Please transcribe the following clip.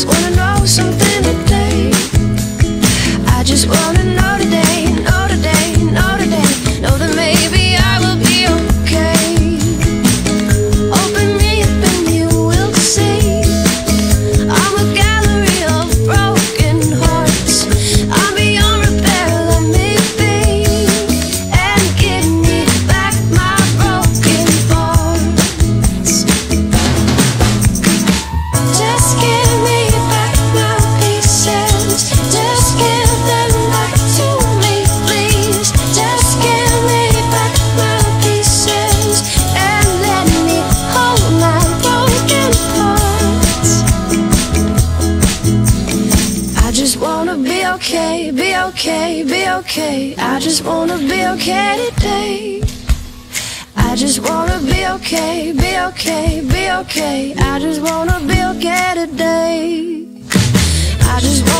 just wanna know something today. I just wanna know today, know today, know today, know that maybe I will be okay. Open me up and you will see I'm a gallery of broken hearts. I'm beyond repair, let me be, and give me back my broken parts. Just give okay, be okay, be okay. I just wanna be okay today. I just wanna be okay, be okay, be okay. I just wanna be okay today. I just wanna